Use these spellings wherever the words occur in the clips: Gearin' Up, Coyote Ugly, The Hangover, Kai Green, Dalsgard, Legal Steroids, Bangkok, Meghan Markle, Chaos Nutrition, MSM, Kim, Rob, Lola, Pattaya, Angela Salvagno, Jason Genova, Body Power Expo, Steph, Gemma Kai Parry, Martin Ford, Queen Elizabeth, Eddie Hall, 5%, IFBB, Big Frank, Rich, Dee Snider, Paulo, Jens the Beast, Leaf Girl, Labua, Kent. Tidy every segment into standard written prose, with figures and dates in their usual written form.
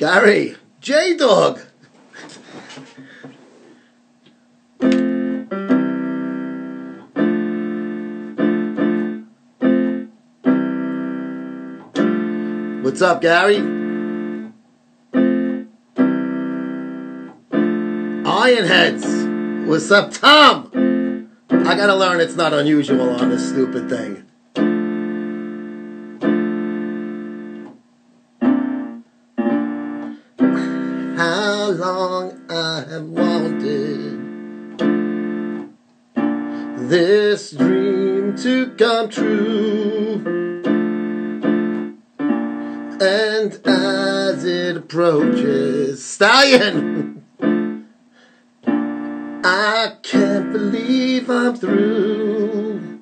Gary, J-Dog. What's up, Gary? Ironheads. What's up, Tom? I gotta learn it's not unusual on this stupid thing. Long I have wanted this dream to come true, and as it approaches, Stallion, I can't believe I'm through.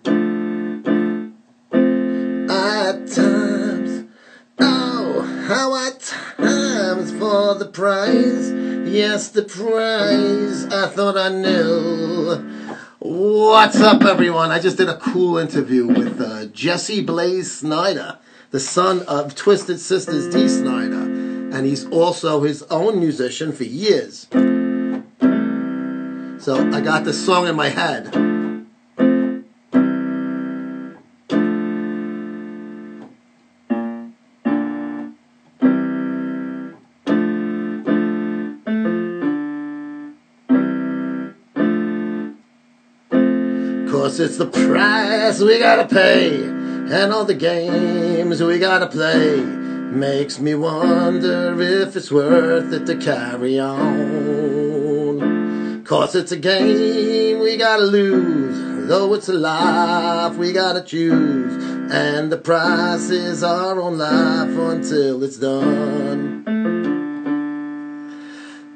At times, oh, how at times for the prize. Yes, the prize I thought I knew. What's up, everyone? I just did a cool interview with Jesse Blaze Snider, the son of Twisted Sister's Dee Snider, and he's also his own musician for years. So I got this song in my head. It's the price we gotta pay, and all the games we gotta play. Makes me wonder if it's worth it to carry on. 'Cause it's a game we gotta lose, though it's a life we gotta choose. And the price is our own life until it's done.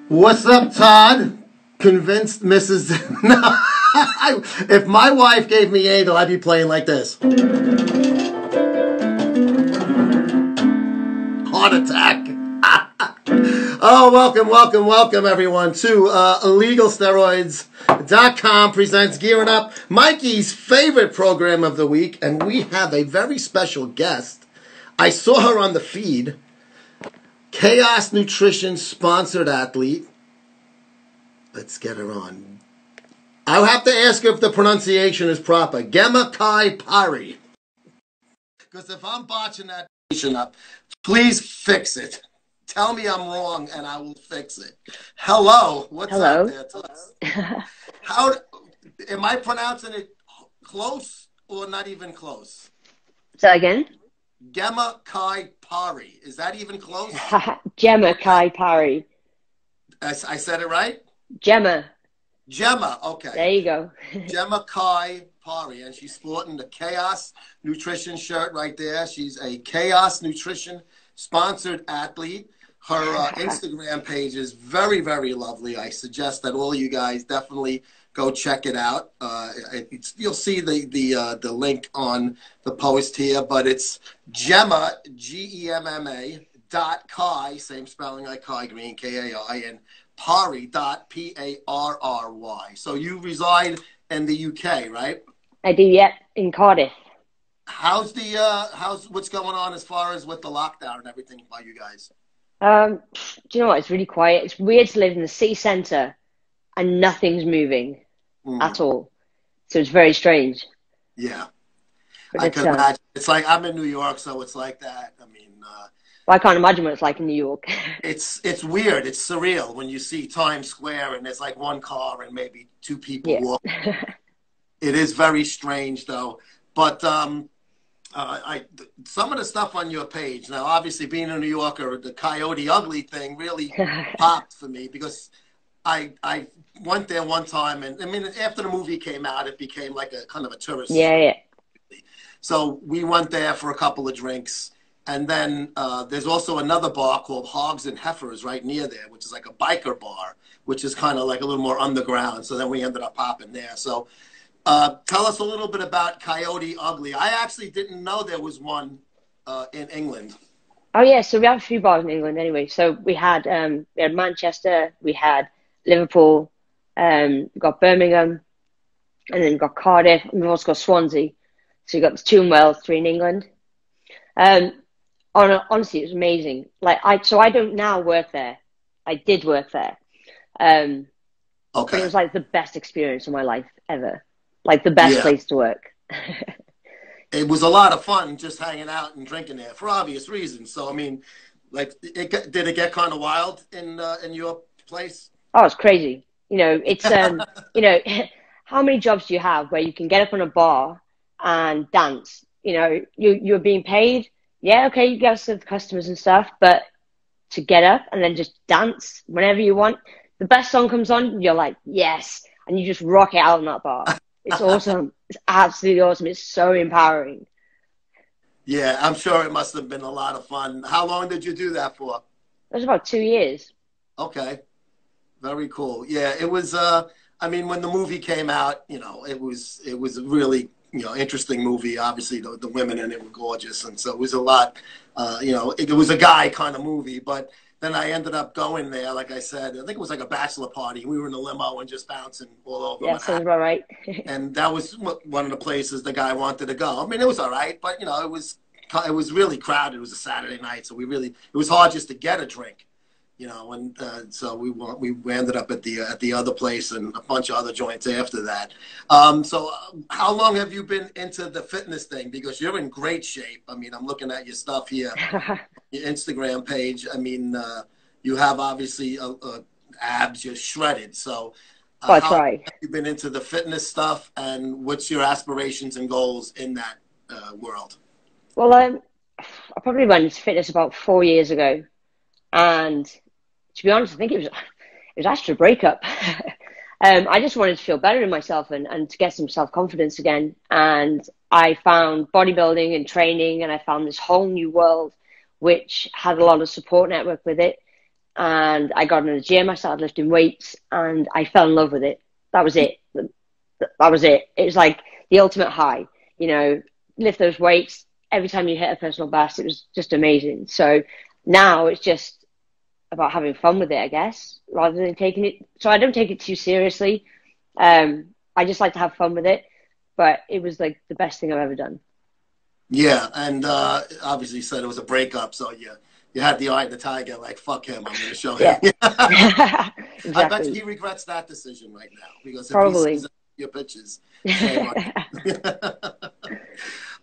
What's up, Todd? Convinced Mrs. No. If my wife gave me Angel, I'd be playing like this. Heart attack. Oh, welcome, welcome, welcome, everyone, to LegalSteroids.com presents Gearin' Up, Mikey's favorite program of the week, and we have a very special guest. I saw her on the feed. Chaos Nutrition sponsored athlete. Let's get her on. I'll have to ask if the pronunciation is proper. Gemma Kai Parry. Because if I'm botching that up, please fix it. Tell me I'm wrong and I will fix it. Hello. What's up there? Tell us. How, am I pronouncing it close or not even close? So again? Gemma Kai Parry. Is that even close? Gemma Kai Parry. I said it right? Gemma. Gemma, okay. There you go. Gemma Kai Parry, and she's sporting the Chaos Nutrition shirt right there. She's a Chaos Nutrition sponsored athlete. Her Instagram page is very, very lovely. I suggest that all you guys definitely go check it out. You'll see the link on the post here, but it's Gemma, Gemma, dot Kai, same spelling like Kai Green, Kai, and Parry, dot Parry. So you reside in the UK, right? I do, yeah, in Cardiff. How's the what's going on as far as with the lockdown and everything by you guys? Do you know what? It's really quiet. It's weird to live in the city centre and nothing's moving at all. So it's very strange. Yeah, but I can imagine. It's like I'm in New York, so it's like that. I mean. Well, I can't imagine what it's like in New York. It's weird. It's surreal when you see Times Square and there's like one car and maybe two people walking. It is very strange, though. But some of the stuff on your page, now, obviously, being a New Yorker, the Coyote Ugly thing really popped for me because I went there one time. And, I mean, after the movie came out, it became like a kind of a tourist. Yeah, yeah. So we went there for a couple of drinks. And then there's also another bar called Hogs and Heifers right near there, which is like a biker bar, which is kind of like a little more underground. So then we ended up popping there. So tell us a little bit about Coyote Ugly. I actually didn't know there was one in England. Oh, yeah. So we have a few bars in England anyway. So we had Manchester, we had Liverpool, we got Birmingham, and then we got Cardiff. And we've also got Swansea. So we got two in Wales, three in England. honestly, it was amazing. Like, I don't now work there. I did work there. Okay. It was like the best experience of my life ever. Like the best place to work. It was a lot of fun just hanging out and drinking there for obvious reasons. So, I mean, like, did it get kind of wild in your place? Oh, it's crazy. You know, it's, you know, how many jobs do you have where you can get up on a bar and dance? You know, you're being paid. Yeah, okay, you get some customers and stuff, but to get up and then just dance whenever you want. The best song comes on, you're like, yes. And you just rock it out on that bar. It's awesome. It's absolutely awesome. It's so empowering. Yeah, I'm sure it must have been a lot of fun. How long did you do that for? It was about 2 years. Okay. Very cool. Yeah, it was, I mean, when the movie came out, you know, it was a really, you know, interesting movie. Obviously, the women in it were gorgeous. And so it was a lot, you know, it was a guy kind of movie. But then I ended up going there, like I said, I think it was like a bachelor party. We were in a limo and just bouncing all over. Yeah, sounds about right. And that was one of the places the guy wanted to go. I mean, it was all right, but, you know, it was really crowded. It was a Saturday night, so it was hard just to get a drink. You know, and so we ended up at the other place and a bunch of other joints after that. So how long have you been into the fitness thing? Because you're in great shape. I mean, I'm looking at your stuff here, your Instagram page. I mean, you have obviously abs, you're shredded. So how long have you been into the fitness stuff, and what's your aspirations and goals in that world? Well, I probably went into fitness about 4 years ago. And to be honest, I think it was actually a breakup. I just wanted to feel better in myself and to get some self-confidence again. And I found bodybuilding and training, and I found this whole new world, which had a lot of support network with it. And I got in a gym, I started lifting weights, and I fell in love with it. That was it. That was it. It was like the ultimate high, you know, lift those weights. Every time you hit a personal best, it was just amazing. So now it's just about having fun with it, I guess, rather than taking it. So I don't take it too seriously. I just like to have fun with it, but it was like the best thing I've ever done. Yeah. And, obviously you said it was a breakup. So you had the eye of the tiger, like, fuck him, I'm going to show him. Exactly. I bet he regrets that decision right now, because if he sees your pictures, shame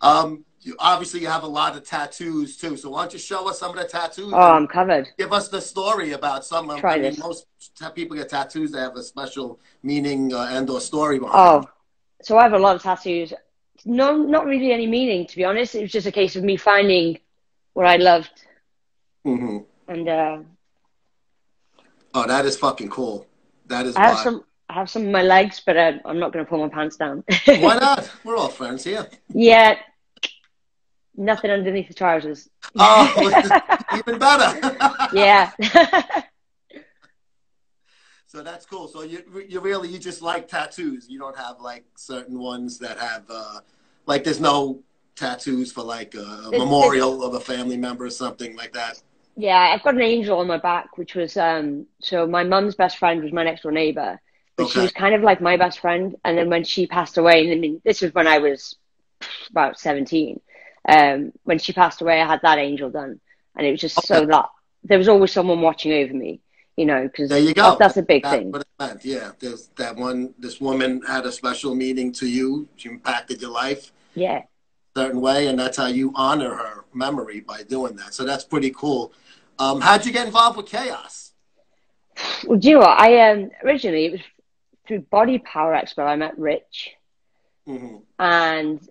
on you. You obviously, you have a lot of tattoos, too. So why don't you show us some of the tattoos? Oh, I'm covered. Give us the story about some of them. I mean, most people get tattoos that have a special meaning and or story behind them. So I have a lot of tattoos. No, not really any meaning, to be honest. It was just a case of me finding what I loved. Mm-hmm. And, oh, that is fucking cool. That is I have some of my legs, but I'm not going to pull my pants down. Why not? We're all friends here. Yeah. Nothing underneath the trousers. Oh, even better. Yeah. So that's cool. So you just like tattoos. You don't have like certain ones that have like, there's no tattoos for like a memorial of a family member or something like that. Yeah, I've got an angel on my back, which was so my mum's best friend was my next door neighbor, but she was kind of like my best friend. And then when she passed away, and I mean, this was when I was about 17. When she passed away, I had that angel done, and it was just so that there was always someone watching over me, you know, because that's a big thing. What it meant. Yeah, there's that one. This woman had a special meaning to you. She impacted your life, a certain way, and that's how you honor her memory by doing that. So that's pretty cool. How'd you get involved with Chaos? Well, do you know what? I originally it was through Body Power Expo. I met Rich, and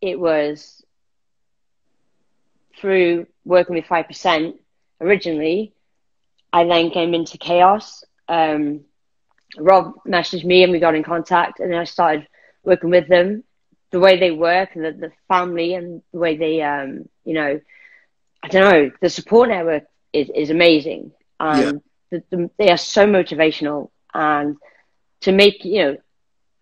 it was through working with 5% originally. I then came into Chaos. Rob messaged me and we got in contact, and then I started working with them. The way they work and the family and the way they, you know, I don't know, the support network is amazing. They are so motivational, and to make, you know,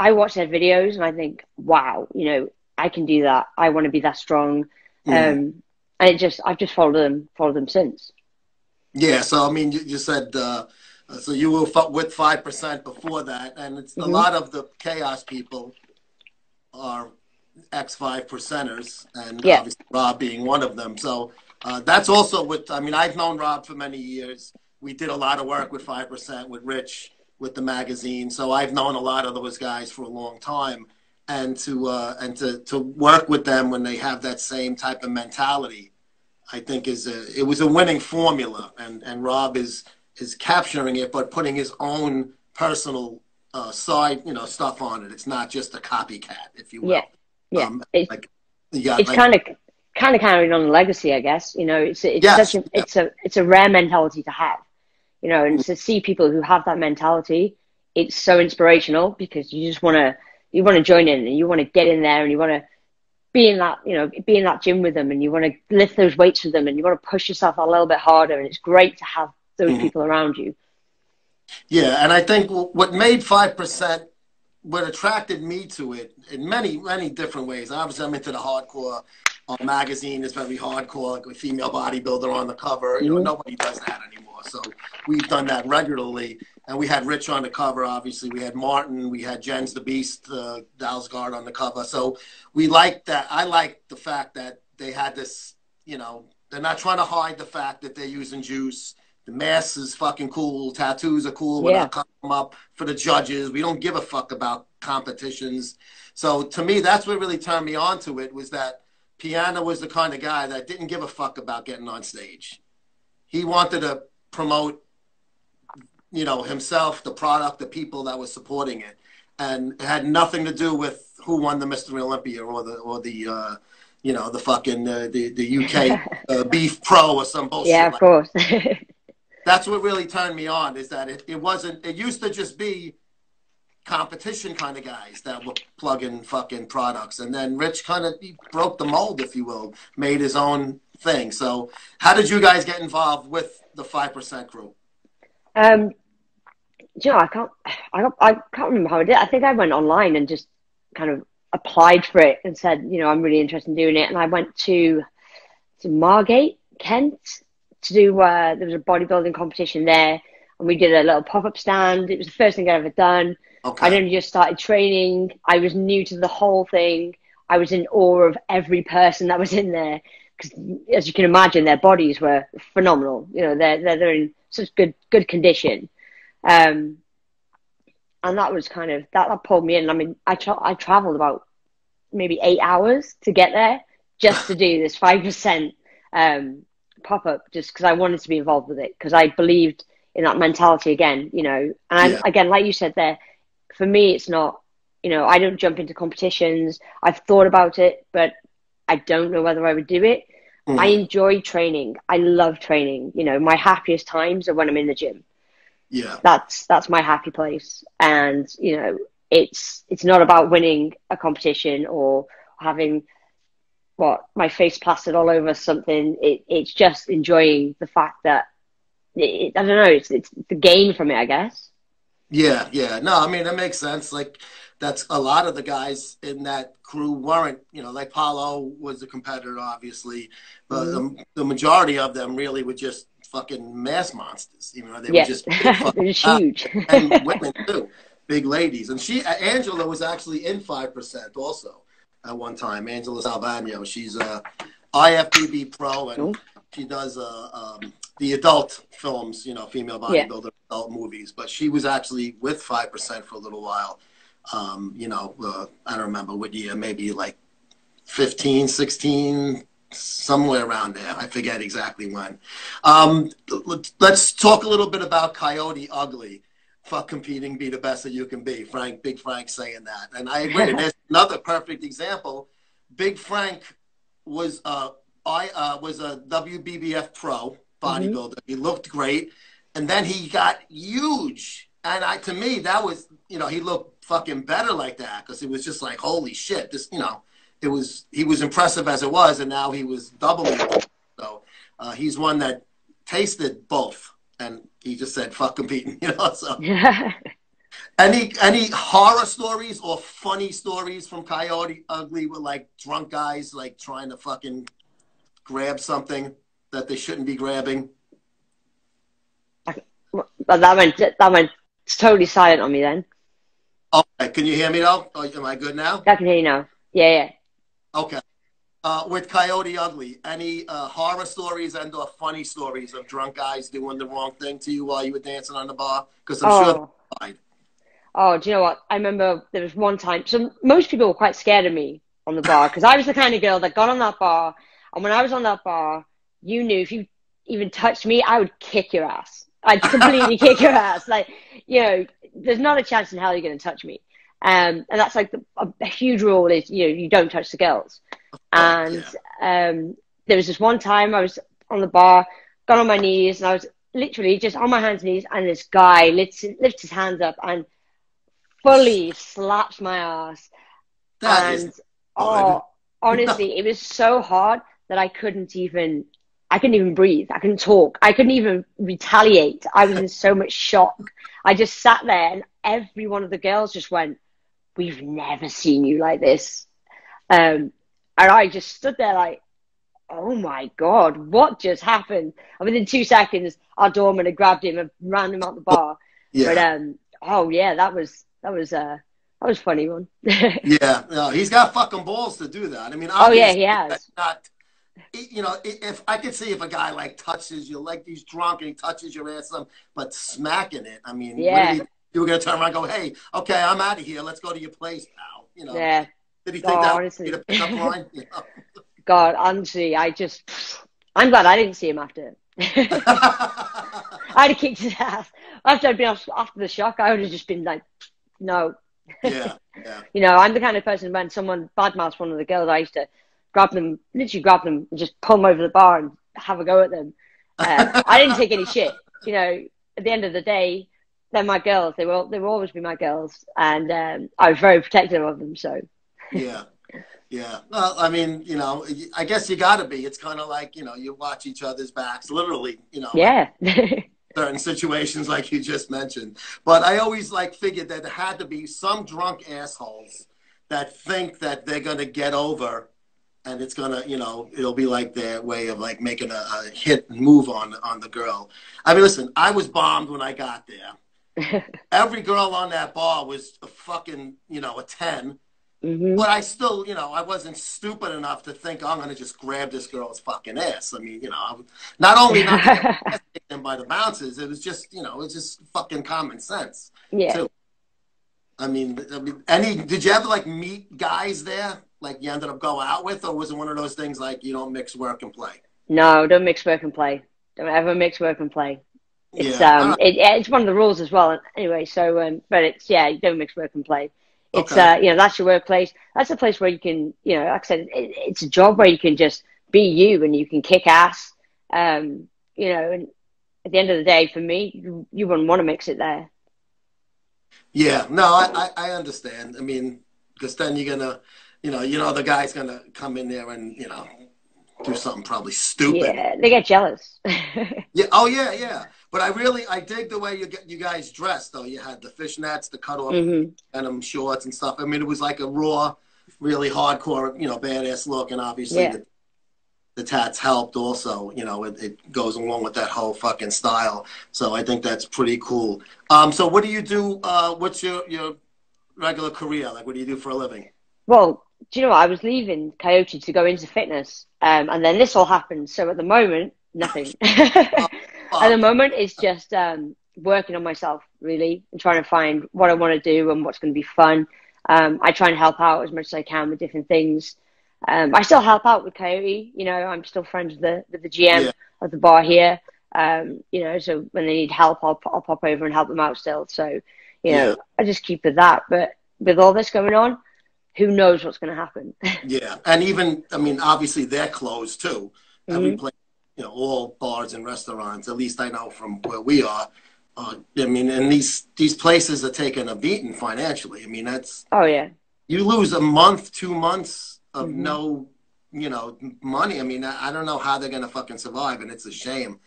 I watch their videos and I think, wow, you know, I can do that. I want to be that strong. And I've just followed them since. Yeah. So, I mean, you said, so you were with 5% before that, and it's a lot of the Chaos people are ex 5%ers, and obviously Rob being one of them. So That's also with, I mean, I've known Rob for many years. We did a lot of work with 5%, with Rich, with the magazine. So I've known a lot of those guys for a long time. And to work with them when they have that same type of mentality, I think is a, it was a winning formula. And Rob is capturing it, but putting his own personal side, you know, stuff on it. It's not just a copycat, if you will. Yeah, yeah. It's, like, yeah, it's like, kind of carrying on the legacy, I guess. You know, it's yes, such a, yeah. It's a rare mentality to have, you know, and to see people who have that mentality, it's so inspirational because you just want to join in and you want to get in there and you want to be in that, you know, be in that gym with them and you want to lift those weights with them and you want to push yourself a little bit harder. And it's great to have those people around you. Yeah. And I think what made 5%, what attracted me to it in many, many different ways. Obviously I'm into the hardcore. Our magazine is very hardcore, like a female bodybuilder on the cover. You know, nobody does that anymore. So we've done that regularly. And we had Rich on the cover, obviously. We had Martin. We had Jens the Beast, Dalsgard on the cover. So we liked that. I liked the fact that they had this, you know, they're not trying to hide the fact that they're using juice. The mask is fucking cool. Tattoos are cool. We're not cutting them up for the judges. We don't give a fuck about competitions. So to me, that's what really turned me on to it was that Piana was the kind of guy that didn't give a fuck about getting on stage. He wanted to promote, you know, himself, the product, the people that were supporting it, and it had nothing to do with who won the Mister Olympia or the you know, the fucking the UK beef pro or some bullshit. Yeah, of course. That's what really turned me on is that it wasn't. It used to just be competition kind of guys that were plugging fucking products. And then Rich kind of broke the mold, if you will, made his own thing. So how did you guys get involved with the 5% group? You know, I can't remember how I did. I think I went online and just kind of applied for it and said, you know, I'm really interested in doing it. And I went to Margate, Kent to do, there was a bodybuilding competition there. And we did a little pop-up stand. It was the first thing I'd ever done. Okay. I then just started training. I was new to the whole thing. I was in awe of every person that was in there. Because as you can imagine, their bodies were phenomenal. You know, they're in such good condition. And that was kind of, that pulled me in. I mean, I traveled about maybe 8 hours to get there just to do this 5% pop-up just because I wanted to be involved with it. Because I believed in that mentality again, you know, and again, like you said there, for me, it's not, you know, I don't jump into competitions. I've thought about it, but I don't know whether I would do it. I enjoy training. I love training. You know, my happiest times are when I'm in the gym. Yeah. That's my happy place. And, you know, it's not about winning a competition or having my face plastered all over something. It's just enjoying the fact that, I don't know, it's the gain from it, I guess. Yeah, yeah. No, I mean, that makes sense. Like, that's a lot of the guys in that crew weren't, you know, like Paulo was a competitor, obviously, but the majority of them really were just fucking mass monsters. You know, they were just big huge. And women, too. Big ladies. And Angela was actually in 5% also at one time. Angela Salvagno. She's a IFBB pro, and she does the adult films, you know, female bodybuilder, adult movies. But she was actually with 5% for a little while. You know, I don't remember what year, maybe like 15, 16, somewhere around there. I forget exactly when. Let's talk a little bit about Coyote Ugly. Fuck competing, be the best that you can be. Frank, Big Frank saying that. And I agree. And there's another perfect example. Big Frank was a WBBF pro. Bodybuilder. He looked great, and then he got huge, and to me that was, you know, he looked fucking better like that, because it was just like, holy shit, this, you know, it was, he was impressive as it was, and now he was doubling. So he's one that tasted both, and he just said fuck competing, you know. So any horror stories or funny stories from Coyote Ugly with like drunk guys like trying to fucking grab something that they shouldn't be grabbing? That went totally silent on me then. Okay, can you hear me though? Am I good now? I can hear you now. Yeah, yeah. Okay. with Coyote Ugly. Any horror stories and or funny stories of drunk guys doing the wrong thing to you while you were dancing on the bar? Because I'm sure they died. Oh, do you know what? I remember there was one time. So most people were quite scared of me on the bar because I was the kind of girl that got on that bar. And when I was on that bar, you knew if you even touched me, I would kick your ass. I'd completely kick your ass. Like, you know, there's not a chance in hell you're going to touch me. And that's like a huge rule is, you know, you don't touch the girls. And there was this one time I was on the bar, got on my knees, and I was literally just on my hands and knees. And this guy lifts his hands up and fully slaps my ass. Honestly, it was so hard that I couldn't even breathe. I couldn't talk. I couldn't even retaliate. I was in so much shock. I just sat there and every one of the girls just went, "We've never seen you like this." And I just stood there like, oh my God, what just happened? And within 2 seconds, our doorman had grabbed him and ran him out the bar. Yeah. But, oh yeah, that was a funny one. Yeah, no, he's got fucking balls to do that. I mean, oh yeah, he has. Not, you know, if I could see if a guy like touches you, like he's drunk and he touches your ass, but smacking it, I mean, yeah, you were gonna turn around and go, "Hey, okay, I'm out of here. Let's go to your place, pal." You know, yeah. Did he think that? Honestly, would be the pickup line? You know? God, honestly, I'm glad I didn't see him after it. I'd have kicked his ass. After I'd been after the shock, I would have just been like, no. Yeah, yeah. You know, I'm the kind of person when someone badmouths one of the girls, I used to grab them, literally grab them, and just pull them over the bar and have a go at them. I didn't take any shit. You know, at the end of the day, they're my girls. They will always be my girls, and I was very protective of them. So. Yeah. Yeah, well, I mean, you know, I guess you got to be. It's kind of like, you know, you watch each other's backs, literally, you know. Yeah. Certain situations like you just mentioned. But I always, like, figured that there had to be some drunk assholes that think that they're going to get over and it's going to, you know, it'll be like their way of, like, making a hit move on the girl. I mean, listen, I was bombed when I got there. Every girl on that bar was a fucking, you know, a 10. Mm-hmm. But I still, you know, I wasn't stupid enough to think, oh, I'm going to just grab this girl's fucking ass. I mean, you know, not only getting them by the bouncers, it was just, you know, it's just fucking common sense. Yeah. Too. I mean, did you ever, like, meet guys there, like, you ended up going out with, or was it one of those things like you don't mix work and play? No, don't mix work and play. Don't ever mix work and play. It's, yeah. It's one of the rules as well. Anyway, so, but it's, yeah, you don't mix work and play. It's, okay. You know, that's your workplace. That's a place where you can, you know, like I said, it's a job where you can just be you and you can kick ass. You know, and at the end of the day, for me, you wouldn't want to mix it there. Yeah, no, I understand. I mean, because then you're going to, you know, the guy's going to come in there and, you know, do something probably stupid. Yeah, they get jealous. Yeah. Oh, yeah, yeah. But I dig the way you guys dressed, though. You had the fishnets, the cut-off denim shorts and stuff. I mean, it was like a raw, really hardcore, you know, badass look. And obviously the tats helped also. You know, it goes along with that whole fucking style. So I think that's pretty cool. So what do you do? What's your regular career? Like, what do you do for a living? Well, do you know what? I was leaving Coyote to go into fitness. And then this all happened. So at the moment, nothing. At the moment, it's just working on myself, really, and trying to find what I want to do and what's going to be fun. I try and help out as much as I can with different things. I still help out with Coyote. You know, I'm still friends with the GM of the bar here. You know, so when they need help, I'll pop over and help them out still. So, you know, I just keep with that. But with all this going on, who knows what's going to happen? Yeah, and even, I mean, obviously they're closed too. And we play. You know, all bars and restaurants, at least I know from where we are. I mean, and these places are taking a beating financially. I mean, that's... Oh, yeah. You lose a month, 2 months of no, you know, money. I mean, I don't know how they're going to fucking survive, and it's a shame.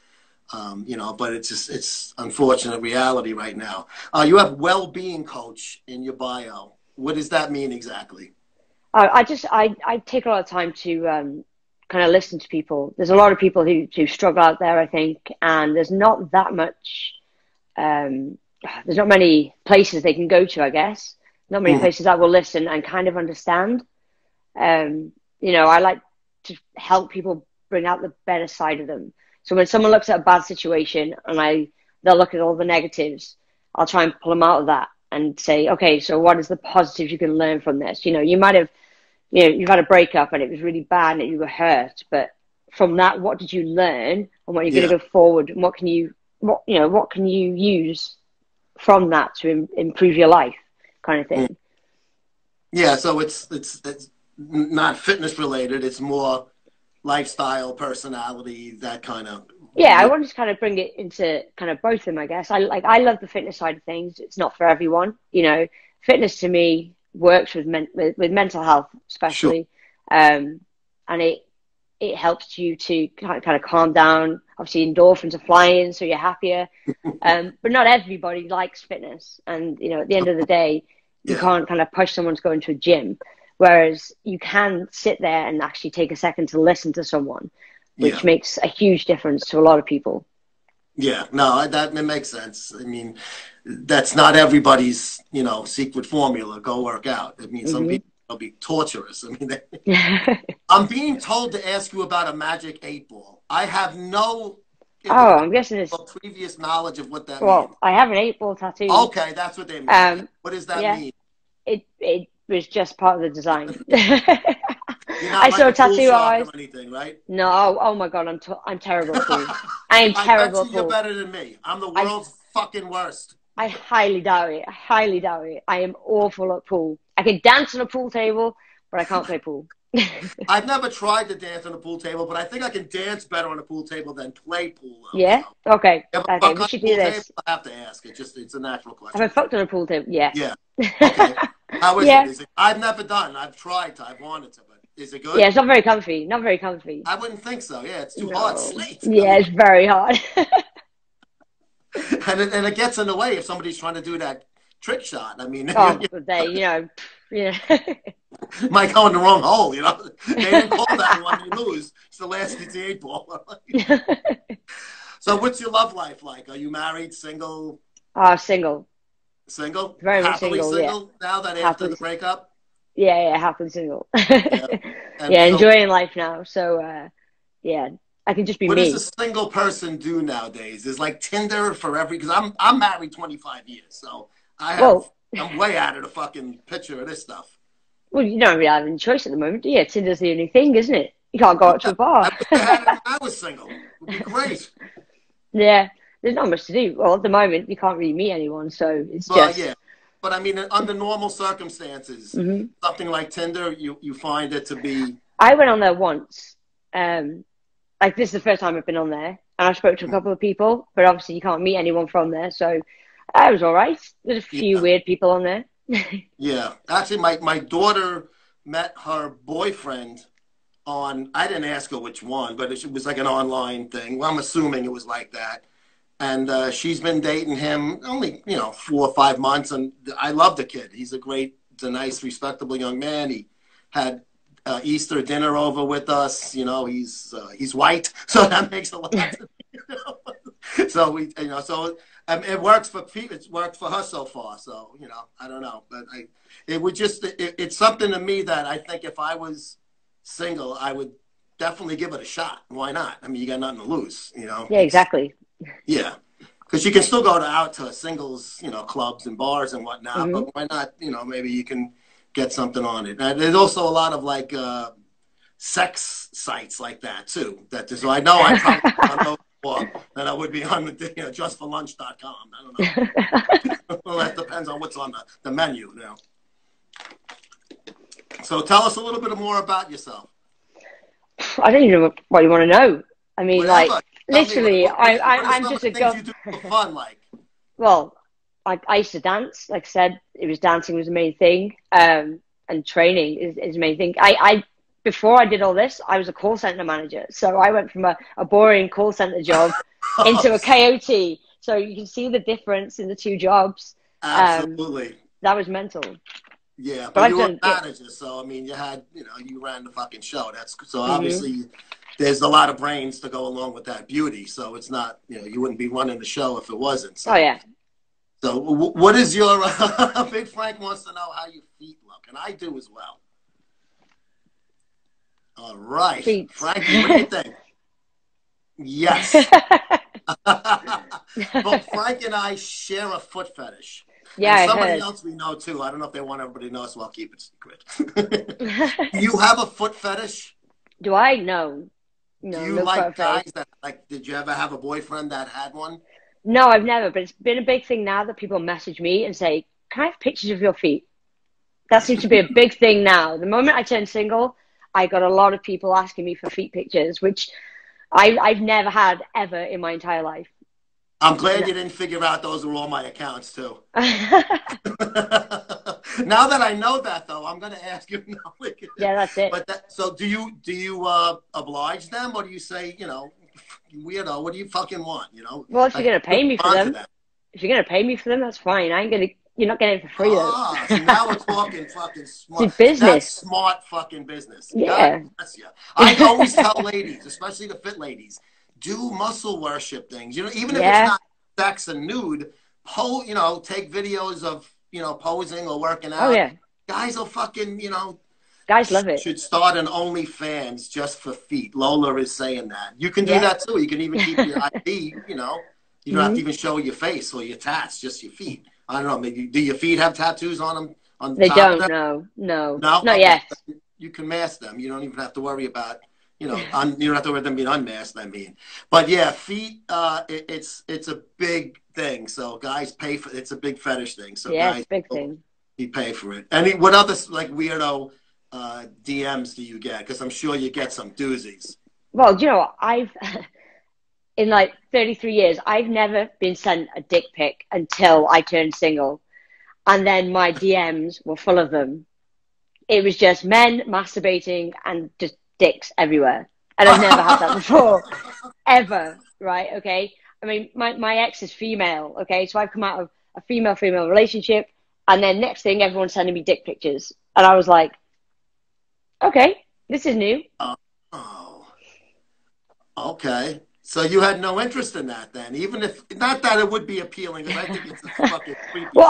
You know, but it's just, it's unfortunate reality right now. You have well-being coach in your bio. What does that mean exactly? I take a lot of time to... kind of listen to people. There's a lot of people who struggle out there, I think, and there's not that much, there's not many places they can go to, I guess. Not many places that will listen and kind of understand. You know, I like to help people bring out the better side of them. So when someone looks at a bad situation and they'll look at all the negatives, I'll try and pull them out of that and say, okay, so what is the positive you can learn from this? You know, you might have, you know, you've had a breakup and it was really bad and you were hurt, but from that, what did you learn and what are you going to go forward? And what can you, what can you use from that to improve your life, kind of thing? Yeah. So it's not fitness related. It's more lifestyle, personality, that kind of. Yeah, I want to kind of bring it into kind of both of them, I guess. I love the fitness side of things. It's not for everyone, you know. Fitness to me works with mental health, especially, and it helps you to kind of calm down. Obviously, endorphins are flying, so you're happier. But not everybody likes fitness, and you know, at the end of the day, you can't kind of push someone to go into a gym. Whereas you can sit there and actually take a second to listen to someone, which makes a huge difference to a lot of people. Yeah, no, that makes sense. I mean, that's not everybody's, you know, secret formula, go work out. I mean, some people will be torturous. I mean, I'm being told to ask you about a magic 8-ball. I have no... I'm guessing it's... previous knowledge of what that means. Well, I have an 8-ball tattoo. Okay, that's what they mean. What does that mean? It was just part of the design. I saw a tattoo artist. Right? No, oh my God, I'm terrible at fools. I am terrible at fools. You're better than me. I'm the world's fucking worst. I highly doubt it. I highly doubt it. I am awful at pool. I can dance on a pool table, but I can't play pool. I've never tried to dance on a pool table, but I think I can dance better on a pool table than play pool. Yeah? So. Okay. Okay, we should do this. Table, I have to ask. It's a natural question. Have I fucked on a pool table? Yeah. Yeah. Okay. How is it? Is it? I've never done. I've tried to. I've wanted to, but is it good? Yeah, it's not very comfy. Not very comfy. I wouldn't think so. Yeah, it's too hard. Slate. Yeah, it's very hard. and it gets in the way if somebody's trying to do that trick shot. I mean, might go in the wrong hole. You know, they didn't call that one. You lose. It's the last 8 ball. So, what's your love life like? Are you married? Single? Single. Single? Very much single, yeah. Now that after the breakup? Yeah, happily single. Enjoying life now. So, yeah, I can just be me. What does a single person do nowadays? Is like Tinder for every... Because I'm married 25 years, so I'm way out of the fucking picture of this stuff. Well, you don't really have any choice at the moment, do you? Tinder's the only thing, isn't it? You can't go out to a bar. I was single. It would be great. Yeah. There's not much to do. Well, at the moment, you can't really meet anyone, so it's yeah. But, I mean, under normal circumstances, something like Tinder, you find it to be... I went on there once. This is the first time I've been on there, and I spoke to a couple of people, but obviously you can't meet anyone from there, so I was all right. There's a few weird people on there. Actually, my daughter met her boyfriend on... I didn't ask her which one, but it was like an online thing. Well, I'm assuming it was like that. And she's been dating him only, 4 or 5 months. And I love the kid. He's a nice, respectable young man. He had Easter dinner over with us. You know, he's white, so that makes a lot. So it works for people. It's worked for her so far. So I don't know, but it's something to me that I think if I was single, I would definitely give it a shot. Why not? I mean, you got nothing to lose. Yeah, exactly. Yeah, because you can still go out to singles, clubs and bars and whatnot. But why not? Maybe you can get something on it. And there's also a lot of sex sites like that too. So I know I probably don't know more than I would be on justforlunch.com. I don't know. Well, that depends on what's on the menu now. So tell us a little bit more about yourself. I don't even know what you want to know. I mean, whatever. Literally, I'm just a girl. You do for fun, Well, I used to dance. Like I said, dancing was the main thing, and training is the main thing. Before I did all this, I was a call center manager. So I went from a boring call center job into a Coyote. So you can see the difference in the 2 jobs. Absolutely, that was mental. Yeah, but you were a manager, so I mean, you had, you ran the fucking show. That's so obviously. There's a lot of brains to go along with that beauty. So it's not, you wouldn't be running the show if it wasn't. So. Oh, yeah. So what is your, Big Frank wants to know how your feet look. And I do as well. All right. Feet. Frankie, what do you think? Yes. But Frank and I share a foot fetish. Yeah, and somebody else we know too. I don't know if they want everybody to know, so I'll keep it secret. Do you have a foot fetish? Do I? No. No. Do you like guys that, like, did you ever have a boyfriend that had one? No, I've never, but it's been a big thing now that people message me and say, can I have pictures of your feet? That seems to be a big thing now. The moment I turned single, I got a lot of people asking me for feet pictures, which I've never had ever in my entire life. I'm glad you didn't figure out those were all my accounts, too. Now that I know that, though, I'm going to ask you. No, yeah, that's it. But that, so do you oblige them, or do you say, you know, weirdo, what do you fucking want, you know? Well, if you're going to pay me for them, if you're going to pay me for them, that's fine. I ain't going to. You're not getting it for free, though. Ah, so now we're talking fucking smart. It's business. That's smart fucking business. Yeah. God bless you. I always tell ladies, especially the fit ladies, do muscle worship things. You know, even if it's not sex and nude, you know, take videos of, you know, posing or working out. Oh, yeah. Guys will fucking, you know. Guys love it. Should start an OnlyFans just for feet. Lola is saying that. You can do that, too. You can even keep your ID, you know. You don't have to even show your face or your tats, just your feet. I don't know. Maybe, do your feet have tattoos on them? On the top of them? No. No? Not yet. You can mask them. You don't even have to worry about, you know, you don't have to worry about them being unmasked, I mean. But, yeah, feet, it's a big thing. So guys pay for it. It's a big fetish thing. So yeah, guys, it's a big thing. You pay for it. I mean, what other, like, weirdo DMs do you get? Because I'm sure you get some doozies. Well, you know, I've... In like 33 years, I've never been sent a dick pic until I turned single. And then my DMs were full of them. It was just men masturbating and just dicks everywhere. And I've never had that before. Ever. Right? Okay. I mean, my ex is female. Okay. So I've come out of a female-female relationship. And then next thing, everyone's sending me dick pictures. And I was like, okay, this is new. Oh. Okay. So you had no interest in that then, even if, not that it would be appealing, because I think it's a fucking creepy. Well,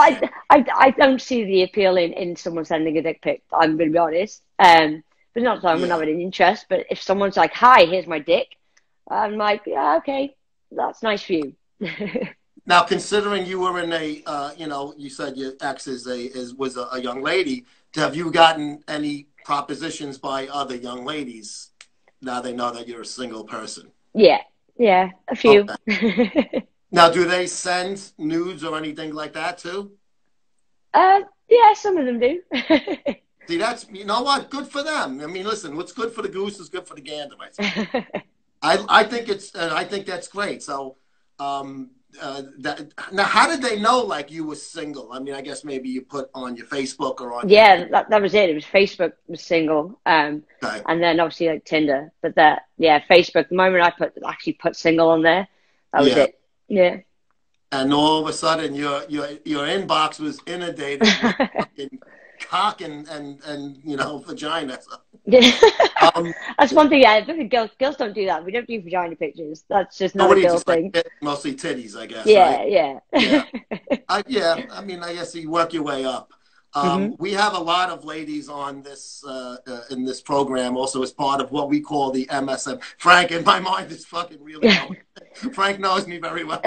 I don't see the appeal in someone sending a dick pic, I'm going to be honest. But not that I'm not having an interest, but if someone's like, hi, here's my dick, I'm like, yeah, okay, that's nice for you. Now, considering you were in a, you know, you said your ex was a young lady, have you gotten any propositions by other young ladies now they know that you're a single person? Yeah. Yeah, a few. Okay. Now, do they send nudes or anything like that, too? Yeah, some of them do. See, that's, you know what? Good for them. I mean, listen, what's good for the goose is good for the gander, I think. I think it's, I think that's great. So, now, how did they know, like, you were single? I mean, I guess maybe you put on your Facebook or on... Yeah, that was it. It was Facebook was single. Okay. And then, obviously, like, Tinder. But that, yeah, Facebook, the moment I actually put single on there, that was it. Yeah. And all of a sudden, your inbox was inundated with fucking cock and, you know, vagina. Yeah. That's one thing. I think girls don't do that. We don't do vagina pictures. That's just not a girl thing. Like, mostly titties, I guess. Yeah, right? Yeah. Yeah. I mean, I guess you work your way up. We have a lot of ladies on this in this program, also as part of what we call the MSM. Frank, in my mind, is fucking really Frank knows me very well.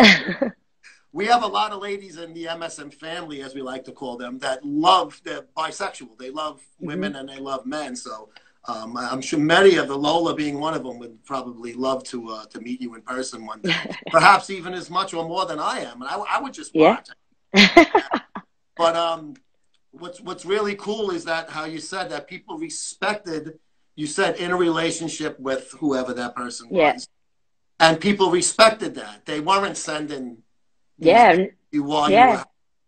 We have a lot of ladies in the MSM family, as we like to call them, that love, they're bisexual. They love women and they love men. So I'm sure many of the, Lola being one of them, would probably love to meet you in person one day. Perhaps even as much or more than I am. And I would just watch. Yeah. But what's really cool is that how you said that people respected, you said, in a relationship with whoever that person was. And people respected that. They weren't sending... you were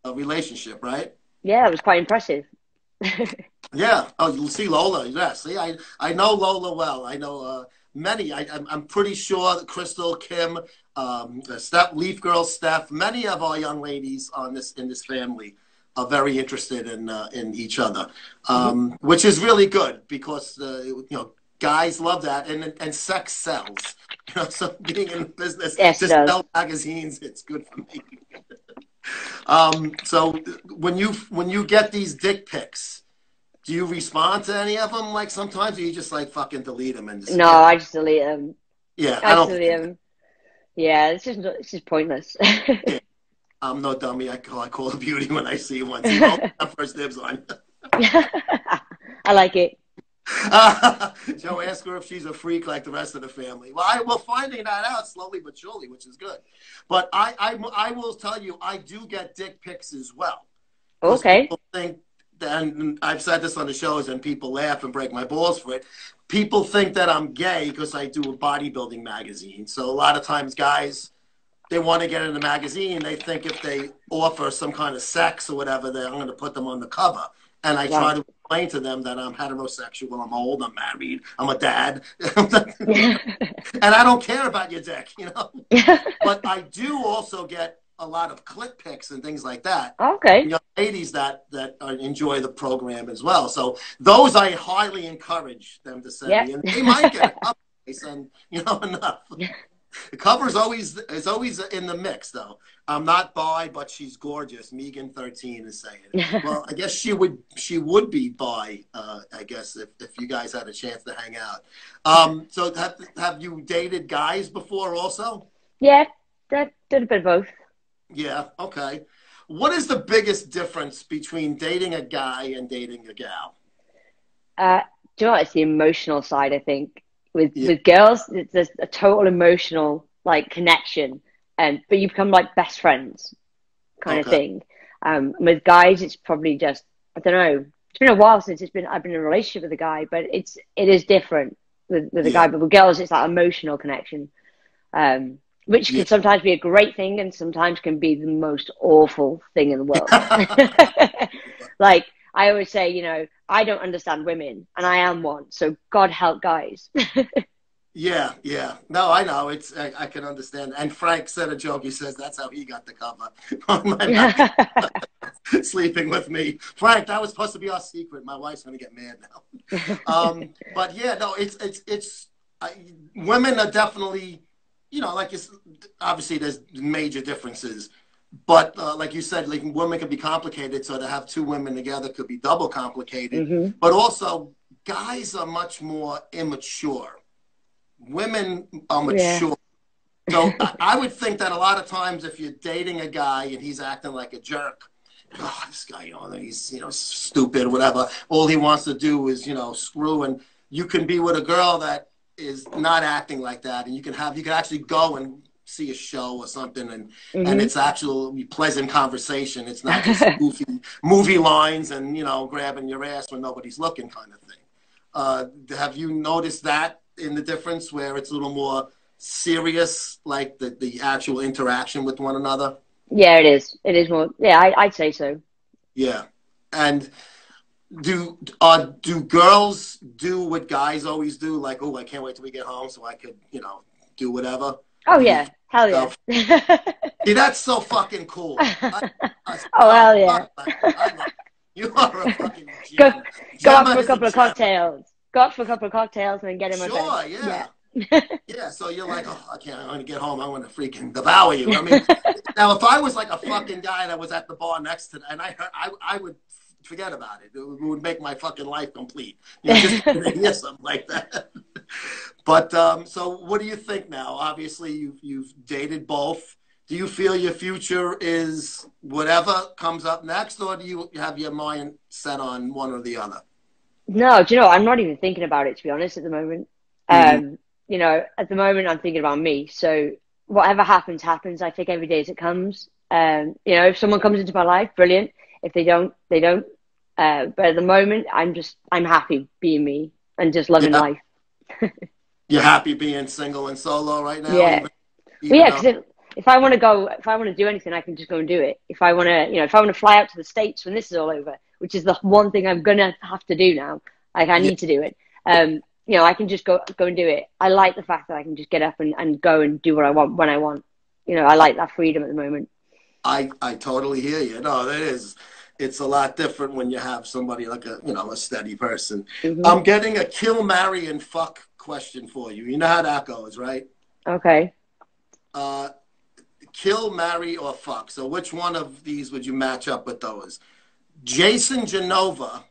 a relationship, right? Yeah, it was quite impressive. Yeah. Oh, you see Lola. Yeah. See, I know Lola well. I know many. I'm pretty sure Crystal, Kim, Steph, Leaf Girl, Steph. Many of our young ladies on this in this family are very interested in each other, which is really good because you know, guys love that, and sex sells. You know, so being in business, just sell magazines, it's good for me. So when you get these dick pics, Do you respond to any of them? Like sometimes, or you just like fucking delete them and just, no, I just delete them. Yeah, I delete them. Yeah, it's just pointless. Yeah. I'm no dummy. I call it beauty when I see one. First dibs on. I like it. Joe, ask her if she's a freak like the rest of the family. Well, we're finding that out slowly but surely, which is good. But I will tell you, I do get dick pics as well. Okay. People think, and I've said this on the shows, and people laugh and break my balls for it. People think that I'm gay because I do a bodybuilding magazine. So a lot of times, guys, they want to get in the magazine. They think if they offer some kind of sex or whatever, that I'm going to put them on the cover. And I try to explain to them that I'm heterosexual, I'm old, I'm married, I'm a dad. And I don't care about your dick, you know? But I do also get a lot of clip pics and things like that. Okay. Young ladies that enjoy the program as well. So those I highly encourage them to send me. And they might get a place and, you know, enough. Yeah. The cover is always in the mix, though. I'm not bi, but she's gorgeous. Megan13 is saying it. Well, I guess she would be bi, I guess, if you guys had a chance to hang out. So have you dated guys before also? Yeah, did a bit of both. Yeah, okay. What is the biggest difference between dating a guy and dating a gal? Do you know what? It's the emotional side, I think. With girls, there's a total emotional like connection, but you become like best friends, kind of thing. With guys, it's probably just, I don't know. It's been a while since I've been in a relationship with a guy, but it is different with a guy. But with girls, it's that emotional connection, which can sometimes be a great thing, and sometimes can be the most awful thing in the world. Like, I always say, you know, I don't understand women, and I am one. So God help guys. yeah. No, I know. I can understand. And Frank said a joke. He says that's how he got the cover on my Sleeping with me. Frank, that was supposed to be our secret. My wife's going to get mad now. But yeah, no, women are definitely, you know, like it's, obviously there's major differences. But like you said, like women can be complicated, so to have two women together could be double complicated. Mm-hmm. But also, guys are much more immature. Women are mature. Yeah. So I would think that a lot of times if you're dating a guy and he's acting like a jerk, oh, this guy, you know, he's, you know, stupid, whatever. All he wants to do is, you know, screw. And you can be with a girl that is not acting like that, and you can actually go and see a show or something, and and it's actually pleasant conversation. It's not just goofy movie lines and, you know, grabbing your ass when nobody's looking kind of thing. Have you noticed that in the difference where it's a little more serious, like the actual interaction with one another? Yeah, it is. It is more. Yeah, I'd say so. Yeah. And do girls do what guys always do? Like, oh, I can't wait till we get home so I could, you know, do whatever. Oh yeah, hell yeah! See, that's so fucking cool. Oh hell yeah! You are a fucking genius. Go out for a couple of cocktails. Go out for a couple of cocktails and then get in my bed. Sure, yeah. Yeah, so you're like, oh, I can't. I'm gonna get home. I want to freaking devour you. I mean, now if I was like a fucking guy that was at the bar next to, and I heard, I would forget about it. It would make my fucking life complete. You know, just hear something like that. But so what do you think now? Obviously, you've dated both. Do you feel your future is whatever comes up next, or do you have your mind set on one or the other? No, do you know, I'm not even thinking about it, to be honest, at the moment. You know, at the moment, I'm thinking about me. So whatever happens, happens. I take every day as it comes. You know, if someone comes into my life, brilliant. If they don't, they don't. But at the moment, I'm happy being me and just loving life. You're happy being single and solo right now? Yeah. Even yeah, because if I want to go, if I want to do anything, I can just go and do it. If I want to, you know, if I want to fly out to the States when this is all over, which is the one thing I'm going to have to do now, like I need to do it, you know, I can just go and do it. I like the fact that I can just get up and go and do what I want when I want. You know, I like that freedom at the moment. I totally hear you. No, that is... It's a lot different when you have somebody like a, you know, a steady person. I'm getting a kill, marry, and fuck question for you. You know how that goes, right? Okay. Kill, marry, or fuck. So which one of these would you match up with those? Jason Genova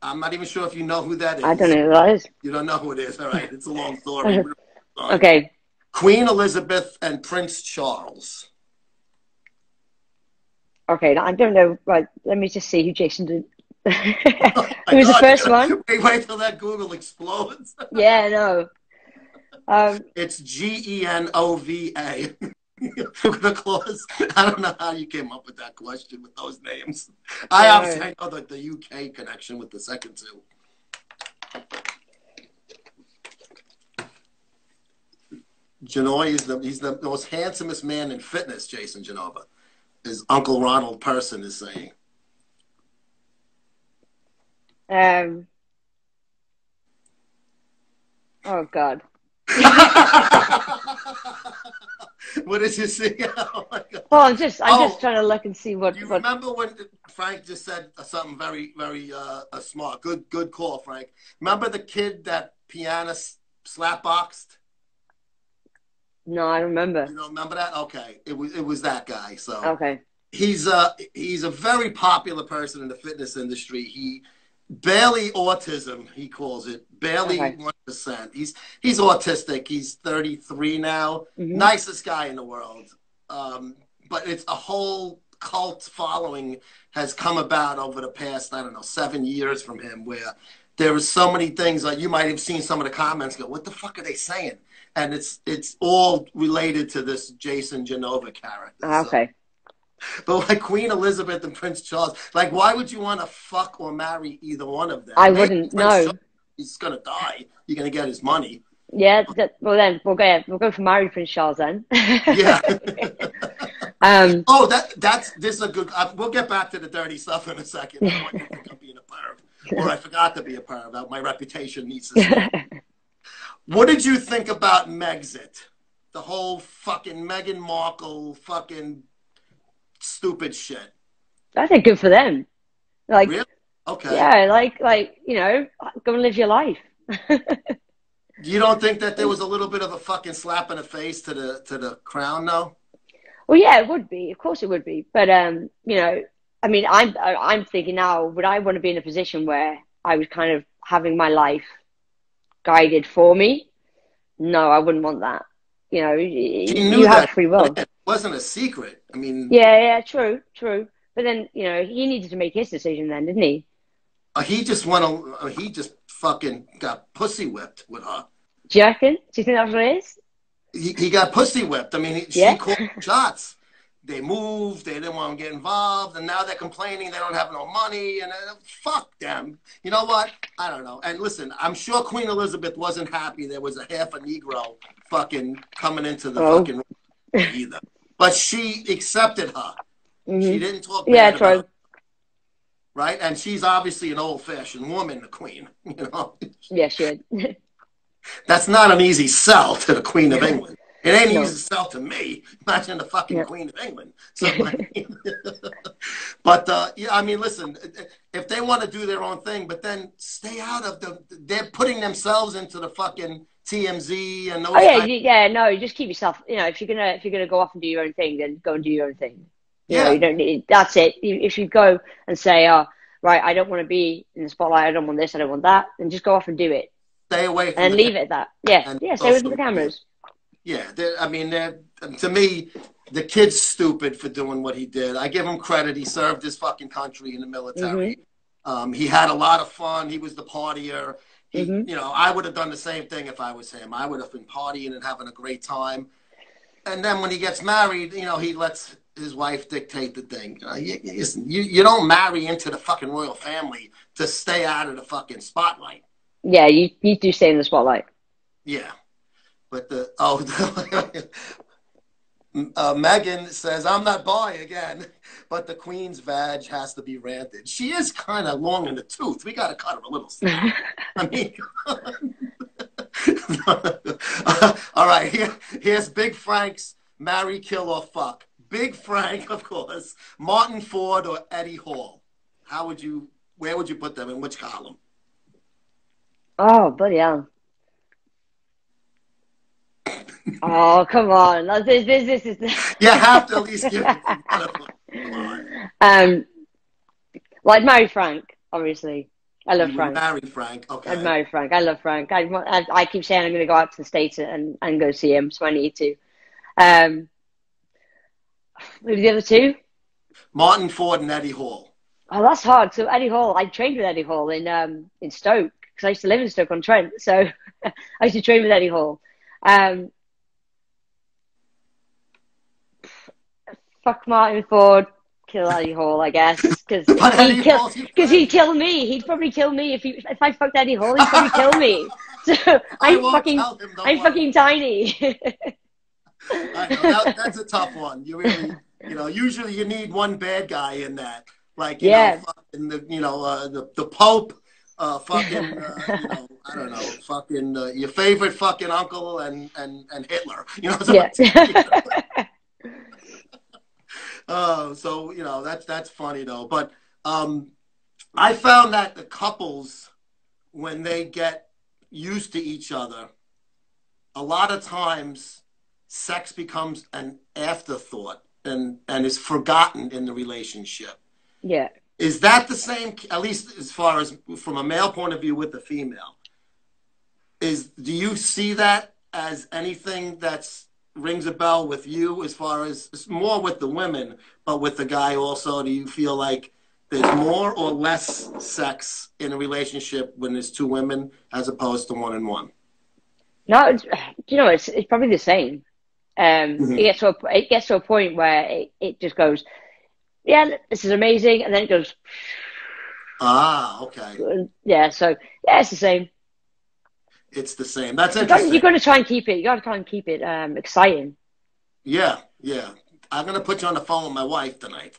I'm not even sure if you know who that is. I don't know who that is. You don't know who it is. All right. It's a long story. Okay. Queen Elizabeth and Prince Charles. Okay. I don't know. Right. Let me just see who Jason did. Who was the first one? Wait till that Google explodes. Yeah, I know. It's Genova. The clause. I don't know how you came up with that question with those names. I obviously know that the UK connection with the second two. Genoa is he's the most handsomest man in fitness. Jason Genova, his Uncle Ronald person is saying. Oh God. What did you see? Oh, my God. Oh, I'm just trying to look and see what. You remember when Frank just said something very, very smart? Good call, Frank. Remember the kid that pianist slap boxed? No, I don't remember. You don't remember that? Okay, it was that guy. So okay, he's a very popular person in the fitness industry. He. Barely autism, he calls it. Barely 1%. He's autistic. He's 33 now. Mm-hmm. Nicest guy in the world. But it's a whole cult following has come about over the past, I don't know, 7 years from him, where there are so many things. Like you might have seen some of the comments. Go, what the fuck are they saying? And it's all related to this Jason Genova character. Okay. So. But like Queen Elizabeth and Prince Charles, like why would you want to fuck or marry either one of them? I wouldn't. No, he's gonna die. You're gonna get his money. Yeah. Well, then we'll go for marry Prince Charles then. Yeah. Oh, this is a good. We'll get back to the dirty stuff in a second. I want you to think I'm being a perv, or I forgot to be a perv. My reputation needs to. What did you think about Megxit? The whole fucking Meghan Markle fucking. Stupid shit. I think good for them. Like, really? Okay. Yeah, like you know, go and live your life. You don't think that there was a little bit of a fucking slap in the face to the crown, though? Well, yeah, it would be. Of course, it would be. But you know, I mean, I'm thinking now, would I want to be in a position where I was kind of having my life guided for me? No, I wouldn't want that. You know, you have free will. It wasn't a secret. I mean, yeah, true. But then, you know, he needed to make his decision then, didn't he? He just fucking got pussy whipped with her. Do you reckon? Do you think that's what it is? He got pussy whipped. I mean, she called shots. They moved. They didn't want to get involved. And now they're complaining they don't have no money. And fuck them. You know what? I don't know. And listen, I'm sure Queen Elizabeth wasn't happy there was a half a Negro fucking coming into the fucking room either. But she accepted her. Mm-hmm. She didn't talk bad about her. Right? And she's obviously an old-fashioned woman, the queen. You know? Yeah, she is. That's not an easy sell to the Queen of England. It ain't easy to sell to me. Imagine the fucking Queen of England. So, but, yeah, I mean, listen, if they want to do their own thing, but then stay out of they're putting themselves into the fucking TMZ and those. Oh, yeah, no, just keep yourself, you know, if you're gonna go off and do your own thing, then go and do your own thing. You know, you don't need, that's it. If you go and say, oh, right, I don't want to be in the spotlight, I don't want this, I don't want that, then just go off and do it. Stay away from leave it at that. Yeah, and stay away from the cameras. Yeah, I mean, to me, the kid's stupid for doing what he did. I give him credit. He served his fucking country in the military. Mm-hmm. He had a lot of fun. He was the partier. He, you know, I would have done the same thing if I was him. I would have been partying and having a great time. And then when he gets married, you know, he lets his wife dictate the thing. You don't marry into the fucking royal family to stay out of the fucking spotlight. Yeah, you do stay in the spotlight. Yeah. But Meghan says, I'm not bi again, but the Queen's vag has to be ranted. She is kind of long in the tooth. We got to cut her a little slack. I mean, all right, here's Big Frank's marry, kill, or fuck. Big Frank, of course, Martin Ford or Eddie Hall. Where would you put them, in which column? Oh, bloody hell. Oh, come on. This is You have to at least give it to me. Well, I'd marry Frank, obviously. I love Frank. Marry Frank. Okay. I'd marry Frank. I love Frank. I keep saying I'm going to go out to the States and go see him, so I need to. Who were the other two? Martin Ford and Eddie Hall. Oh, that's hard. So Eddie Hall, I trained with Eddie Hall in Stoke, because I used to live in Stoke-on-Trent. So I used to train with Eddie Hall. Fuck Martin Ford. Kill Eddie Hall, I guess, because he'd kill me. He'd probably kill me if I fucked Eddie Hall. He'd probably kill me. So I'm fucking tiny. I know that's a tough one. You really, you know, usually you need one bad guy in that, like you know, fucking the Pope, fucking you know, I don't know, fucking your favorite fucking uncle and Hitler. You know. So so you know that's funny though, but I found that the couples, when they get used to each other, a lot of times sex becomes an afterthought and is forgotten in the relationship. Yeah, is that the same? At least as far as from a male point of view with the female, do you see that as anything that's rings a bell with you, as far as more with the women, but with the guy also? Do you feel like there's more or less sex in a relationship when there's two women as opposed to one and one? No, you know, it's probably the same. It gets to a point where it just goes, yeah, this is amazing, and then it goes, ah, okay, yeah. So yeah, it's the same. It's the same. That's interesting. You've got to try and keep it. You've got to try and keep it exciting. Yeah, yeah. I'm going to put you on the phone with my wife tonight.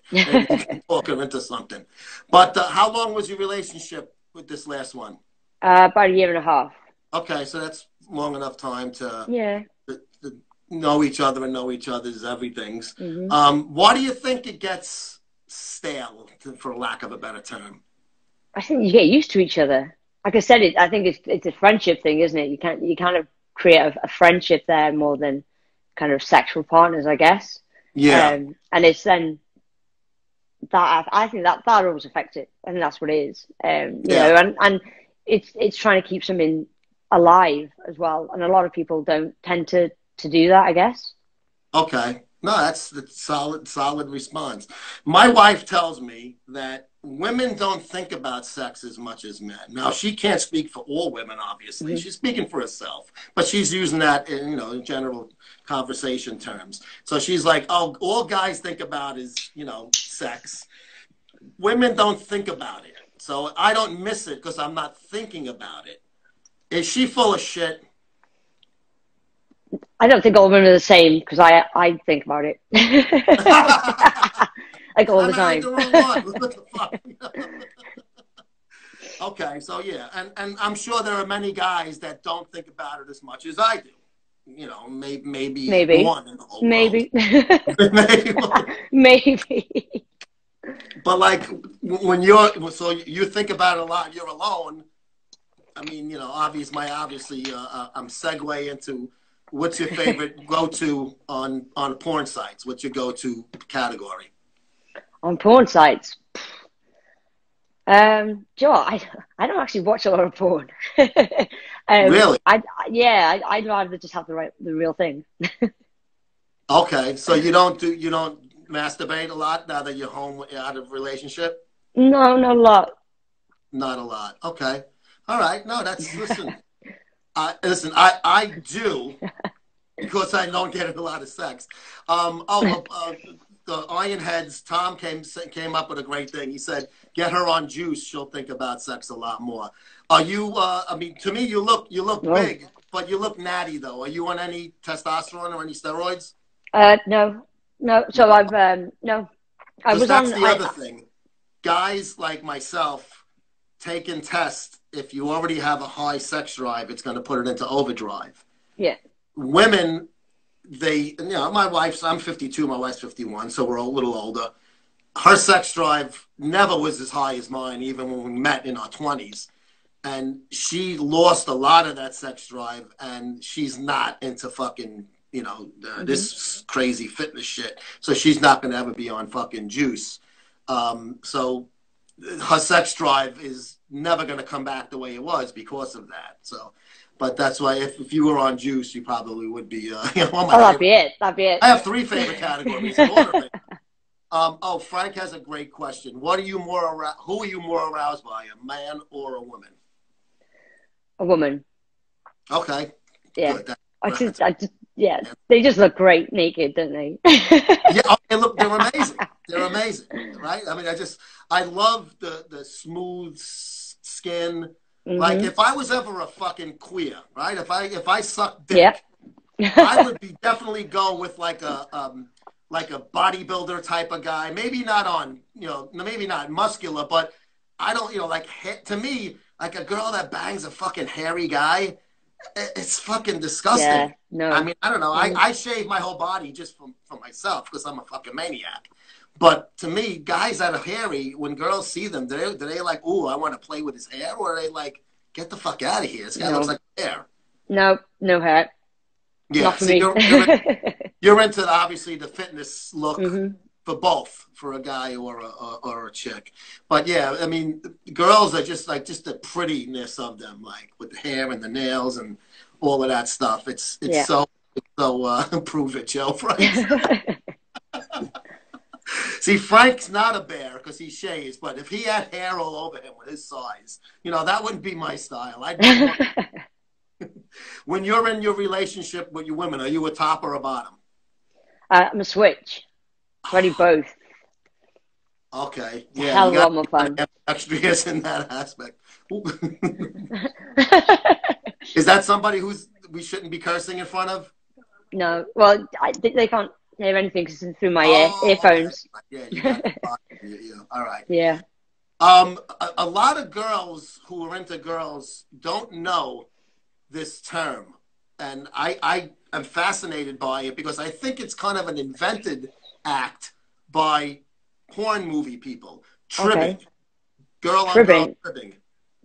Talk her into something. But how long was your relationship with this last one? About 1.5 years. Okay, so that's long enough time to, yeah, to know each other and know each other's everythings. Mm-hmm. Why do you think it gets stale, for lack of a better term? I think you get used to each other. Like I said, I think it's a friendship thing, isn't it? You kind of create a friendship there more than kind of sexual partners, I guess. Yeah. And it's then that I think that always affects it. I think that's what it is. You know, and it's trying to keep something alive as well. And a lot of people don't tend to do that, I guess. Okay, no, that's a solid response. My wife tells me that women don't think about sex as much as men. Now, she can't speak for all women, obviously. Mm-hmm. She's speaking for herself, but she's using that in, you know, in general conversation terms. So she's like, oh, all guys think about is, you know, sex. Women don't think about it. So I don't miss it because I'm not thinking about it. Is she full of shit? I don't think all women are the same, because I think about it. Like all the time. Okay, so yeah, and I'm sure there are many guys that don't think about it as much as I do. You know, maybe one in the whole world. Maybe. But like when you're, so you think about it a lot. You're alone. I mean, you know, obviously, I'm segue into, what's your favorite go-to on porn sites? What's your go-to category? On porn sites, do you know what? I don't actually watch a lot of porn. Really? I'd rather just have the real thing. Okay, so you don't masturbate a lot now that you're home, out of relationship? No, not a lot. Not a lot. Okay, all right. No, that's listen, I do, because I don't get a lot of sex. The Ironheads, Tom came up with a great thing. He said, "Get her on juice; she'll think about sex a lot more." Are you? I mean, to me, you look big, but you look natty though. Are you on any testosterone or any steroids? No. So I've no. I was that's on the other thing. Guys like myself take and test. If you already have a high sex drive, it's going to put it into overdrive. Yeah. Women. They, you know, my wife's, I'm 52, my wife's 51, so we're a little older. Her sex drive never was as high as mine, even when we met in our 20s. And she lost a lot of that sex drive, and she's not into fucking, you know, this crazy fitness shit. So she's not going to ever be on fucking juice. So her sex drive is never going to come back the way it was because of that. So, but that's why if you were on Juice, you probably would be. You know, that'd be it. I have 3 favorite categories. Oh, Frank has a great question. What are you more? Who are you more aroused by, a man or a woman? A woman. Okay. Yeah. Good. I just, yeah. They just look great naked, don't they? Yeah. Oh, they look. They're amazing. They're amazing, right? I mean, I love the smooth skin. Mm-hmm. Like if I was ever a fucking queer, right? If I sucked dick, yep. I would be definitely go with like a bodybuilder type of guy. Maybe not on, you know, maybe not muscular, but I don't, you know, like to me, like a girl that bangs a fucking hairy guy, it's fucking disgusting. Yeah, no. I mean, I don't know. I shave my whole body just for myself because I'm a fucking maniac. But to me, guys that are hairy, when girls see them, they're like, ooh, I want to play with his hair? Or are they like, get the fuck out of here. This guy looks like hair. No, no hair. Yeah, not for me. You're into, obviously, the fitness look for both, for a guy or a chick. But, yeah, I mean, girls are just like, just the prettiness of them, like with the hair and the nails and all of that stuff. It's so prove it, Joe, right? See, Frank's not a bear because he shaves, but if he had hair all over him with his size, you know, that wouldn't be my style. When you're in your relationship with your women, are you a top or a bottom? I'm a switch. Probably both. Okay. Yeah. Hell, a lot more fun. Extra is in that aspect. Is that somebody we shouldn't be cursing in front of? No. Well, they can't hear anything cause it's through my earphones. Okay. Yeah, yeah. All right. Yeah. A lot of girls who are into girls don't know this term, and I am fascinated by it because I think it's kind of an invented act by porn movie people. Tribbing. Okay.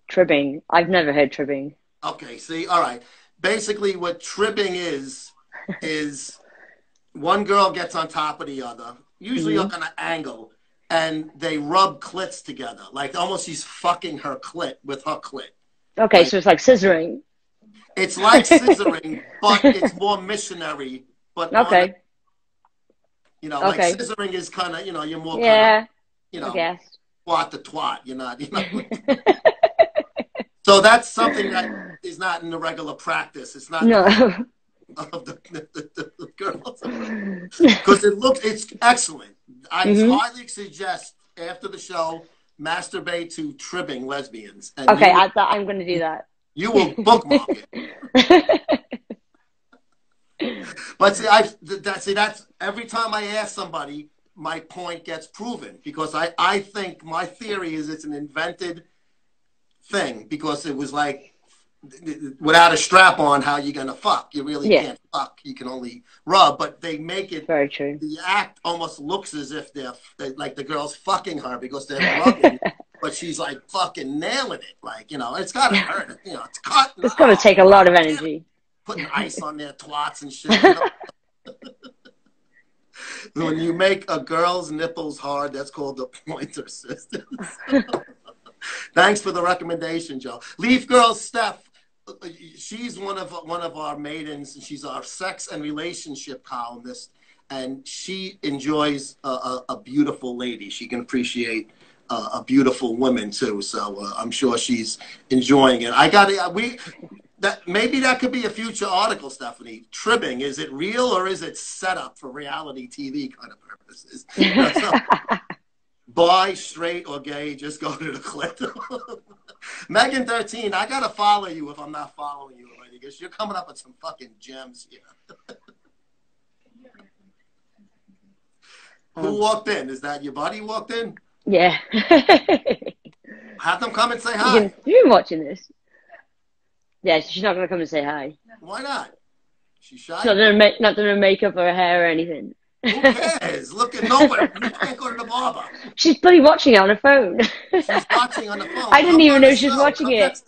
Tribbing. I've never heard tribbing. Okay, see, all right. Basically what tribbing is one girl gets on top of the other, usually on an angle, and they rub clits together. Like almost she's fucking her clit with her clit. Okay, like, so it's like scissoring. It's like scissoring, but it's more missionary. But okay. You know, like scissoring is kind of, you know, you're more kind of, you know, twat to twat. You're not, you know. So that's something that is not in the regular practice. It's not of the girls. Because it's excellent. I highly suggest after the show, masturbate to tribbing lesbians. And okay, I'm going to do that. You will bookmark it. But see, that's every time I ask somebody, my point gets proven because I think my theory is it's an invented thing because it was like without a strap on, how you gonna fuck? You really can't fuck. You can only rub. But they make it very true. The act almost looks as if they're like the girl's fucking her because they're rubbing. But she's like fucking nailing it, like, you know, it's gotta hurt, you know, it's cut. It's gonna take a lot of energy. Putting ice on their twats and shit. You know? When you make a girl's nipples hard, that's called the pointer system. Thanks for the recommendation, Joe. Leaf girl Steph, she's one of our maidens, and she's our sex and relationship columnist, and she enjoys a beautiful lady. She can appreciate a beautiful woman too, so I'm sure she's enjoying it. Maybe that could be a future article, Stephanie. Tribbing, is it real or is it set up for reality TV kind of purposes? Bi, straight, or gay, just go to the clip. Megan13, I gotta follow you if I'm not following you already, because you're coming up with some fucking gems here. Who walked in? Is that your buddy walked in? Yeah. Have them come and say hi. You've been watching this. Yeah, she's not going to come and say hi. Why not? She's shy. She's not doing her makeup or her hair or anything. Who cares? Look at nobody. You can't go to the barber. She's bloody watching it on her phone. She's watching on the phone. I didn't even know she was watching it.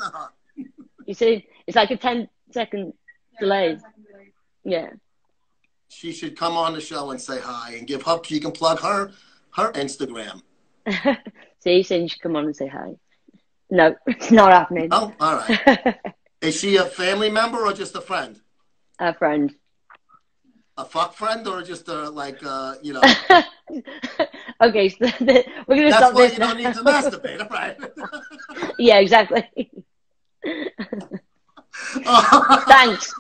You see, it's like a 10-second delay. Yeah. She should come on the show and say hi and give up. She can plug her Instagram. See, so you should come on and say hi. No, it's not happening. Oh, all right. Is she a family member or just a friend? A friend. A fuck friend or just a, like, you know. Okay, so we're going to stop this. That's why you don't need to masturbate, right? Yeah, exactly. Thanks.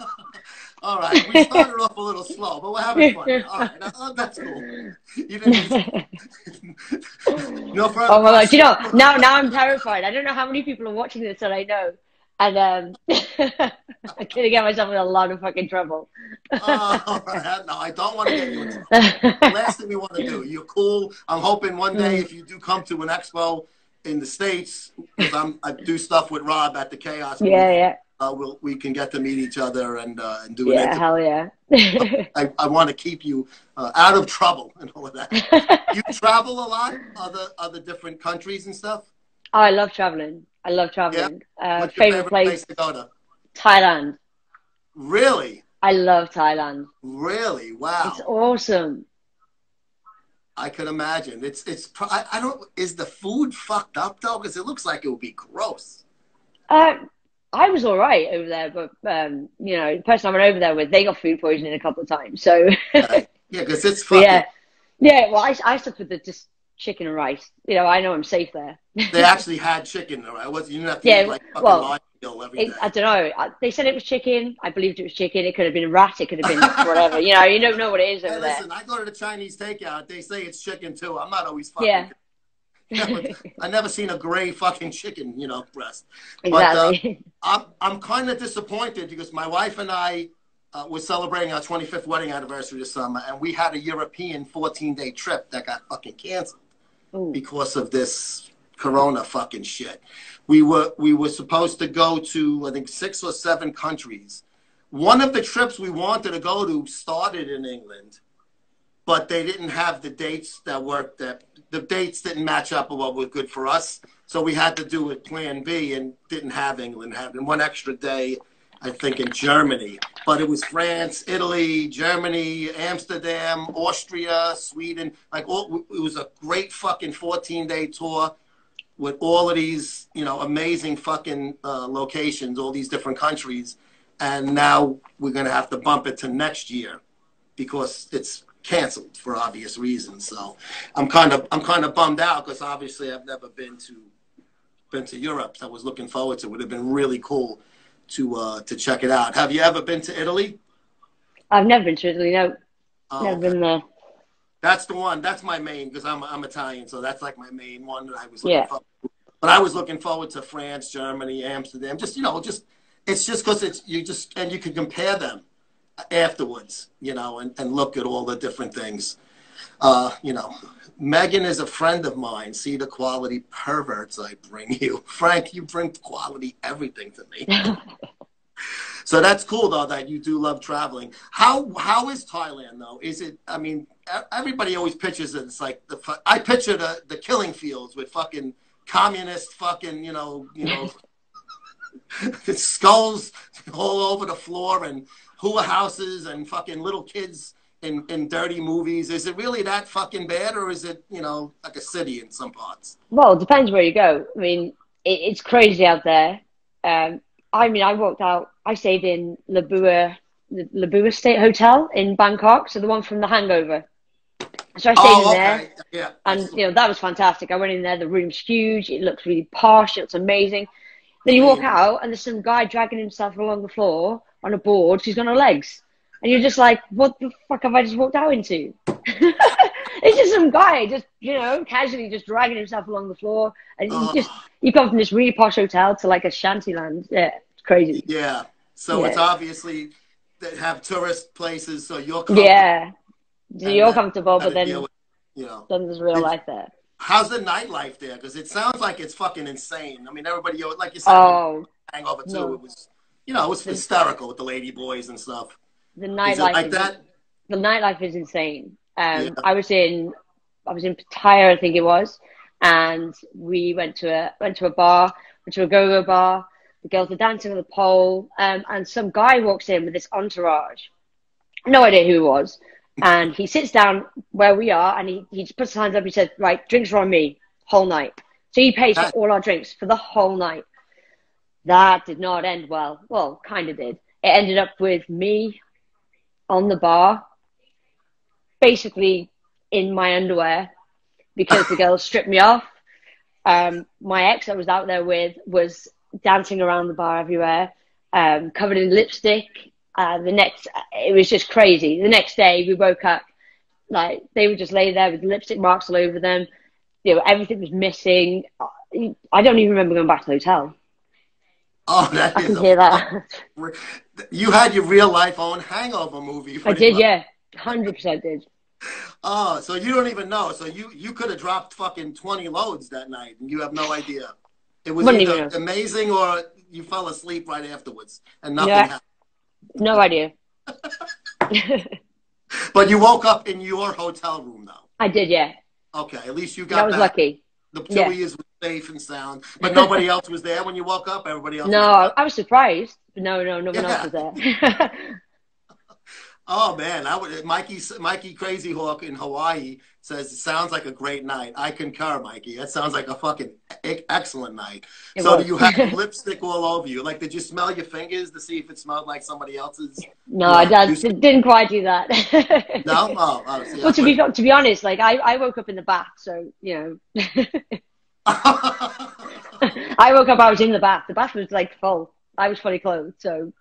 All right, we started off a little slow, but we're having fun. All right, that's cool. You didn't... No problem. Oh my God, you know, now I'm terrified. I don't know how many people are watching this that I know. And I'm going to get myself in a lot of fucking trouble. All right. No, I don't want to get you in trouble. The last thing we want to do. You're cool. I'm hoping one day if you do come to an expo in the States, because I do stuff with Rob at the Chaos. Yeah, yeah. We can get to meet each other and do it. Yeah, hell yeah. I want to keep you out of trouble and all of that. You travel a lot, other different countries and stuff? Oh, I love traveling. I love traveling. Yeah. What's your favorite place to go to? Thailand. Really? I love Thailand. Really? Wow. It's awesome. I can imagine. It's. I don't. Is the food fucked up though? Because it looks like it would be gross. I was all right over there, but you know, the person I went over there with, they got food poisoning a couple of times. So yeah, because it's fucking. Yeah. Yeah. Well, I suffered the just. Chicken and rice. You know, I know I'm safe there. They actually had chicken, though, right? You didn't have to eat, like, fucking lime every day. I don't know. They said it was chicken. I believed it was chicken. It could have been rat. It could have been whatever. You know, you don't know what it is over there. I go to the Chinese takeout. They say it's chicken, too. I'm not always fucking... Yeah. I've never seen a gray fucking chicken, you know, breast. Exactly. But I'm kind of disappointed because my wife and I were celebrating our 25th wedding anniversary this summer, and we had a European 14-day trip that got fucking canceled. Because of this corona fucking shit. We were supposed to go to, I think, 6 or 7 countries. One of the trips we wanted to go to started in England, but they didn't have the dates that worked. The dates didn't match up with what was good for us, so we had to do with plan B and didn't have England. Had one extra day, I think, in Germany. But it was France, Italy, Germany, Amsterdam, Austria, Sweden. Like, it was a great fucking 14-day tour with all of these, you know, amazing fucking locations, all these different countries. And now we're going to have to bump it to next year because it's canceled for obvious reasons. So I'm kind of bummed out because obviously I've never been to Europe. So I was looking forward to it. It would have been really cool to check it out. Have you ever been to Italy? I've never been to Italy, no. Oh, never been there. That's the one. That's my main, because I'm Italian, so that's like my main one that I was looking forward to. But I was looking forward to France, Germany, Amsterdam. Just, you know, just, it's just because it's, you just, and you can compare them afterwards, you know, and look at all the different things. You know, Megan is a friend of mine. See the quality perverts I bring you. Frank, you bring quality everything to me. So that's cool, though, that you do love traveling. How is Thailand, though? Is it, I mean, everybody always pictures it. It's like, I picture the killing fields with fucking communist fucking, you know, skulls all over the floor and hula houses and fucking little kids in dirty movies. Is it really that fucking bad, or is it, you know, like a city in some parts? Well, it depends where you go. I mean, it's crazy out there. I mean, I walked out, I stayed in Labua State Hotel in Bangkok, so the one from The Hangover. So I stayed in there, yeah. And, you know, that was fantastic. I went in there, the room's huge, it looks really posh, it looks amazing. Then you walk out, and there's some guy dragging himself along the floor on a board, he's got no legs. And you're just like, what the fuck have I just walked out into? It's just some guy just, you know, casually just dragging himself along the floor. And you come from this really posh hotel to like a shantyland. Yeah, it's crazy. Yeah. So it's obviously that have tourist places. So you're comfortable. Yeah. So you're comfortable, but then, you know, then there's real life there. How's the nightlife there? Because it sounds like it's fucking insane. I mean, everybody, like you said, Hangover too. No. It was, you know, it was hysterical with the lady boys and stuff. The nightlife like that? The nightlife is insane. I was in Pattaya, I think it was, and we went to a go-go bar. The girls were dancing on the pole, and some guy walks in with this entourage. No idea who he was, and he sits down where we are, and he just puts his hands up. He says, "Right, drinks are on me, whole night." So he paid for all our drinks for the whole night. That did not end well. Well, kind of did. It ended up with me on the bar, basically in my underwear, because the girls stripped me off. My ex I was out there with was dancing around the bar everywhere, covered in lipstick. It was just crazy. The next day we woke up, like, they would just lay there with lipstick marks all over them. You know, everything was missing. I don't even remember going back to the hotel. Oh, that is, I can hear that. You had your real life own hangover movie. I did, yeah. 100% did. Oh, so you don't even know. So you could have dropped fucking 20 loads that night, and you have no idea. It was either amazing or you fell asleep right afterwards, and nothing happened. No idea. But you woke up in your hotel room, though. I did, yeah. Okay, at least you got that. I was lucky. The 2 years was safe and sound. But nobody else was there when you woke up? Everybody else? No, I was surprised. No one else was there. Oh, man. Mikey Crazy Hawk in Hawaii says, it sounds like a great night. I concur, Mikey. That sounds like a fucking excellent night. So do you have lipstick all over you? Like, did you smell your fingers to see if it smelled like somebody else's? No, I didn't quite do that. No? Oh, obviously. Well, to be honest, like, I woke up in the bath, so, you know. I woke up, I was in the bath. The bath was, like, full. I was fully clothed, so.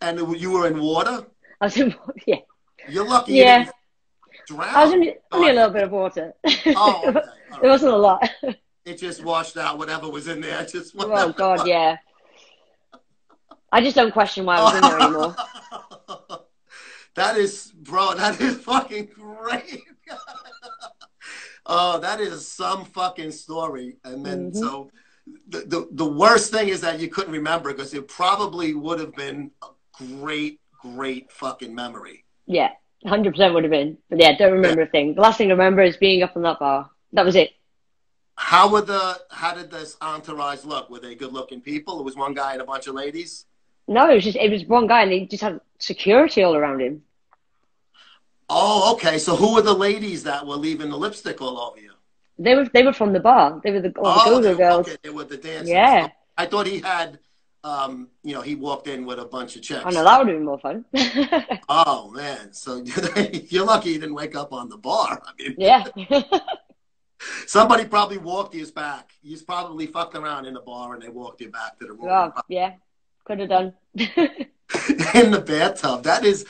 And you were in water? I was in water, yeah. You're lucky you didn't drown. I was in only a little bit of water. Oh, okay. Right. It wasn't a lot. It just washed out whatever was in there. Just oh, God, yeah. I just don't question why I was in there anymore. That is, bro, that is fucking great. Oh, that is some fucking story. And then so the worst thing is that you couldn't remember, because it probably would have been a great fucking memory. Yeah, 100% would have been. But yeah, don't remember a thing. The last thing I remember is being up on that bar. That was it. How did this entourage look? Were they good looking people? It was one guy and a bunch of ladies? No, it was one guy, and he just had security all around him. Oh, okay. So who were the ladies that were leaving the lipstick all over you? They were from the bar. They were the girls. Okay, they were the dancers. Yeah. So I thought he had you know, he walked in with a bunch of chicks. I know, that would have been more fun. Oh, man. So you're lucky you didn't wake up on the bar. I mean, yeah. Somebody probably walked you back. You probably fucked around in the bar and they walked you back to the room. Oh, yeah. Could have done. In the bathtub. That is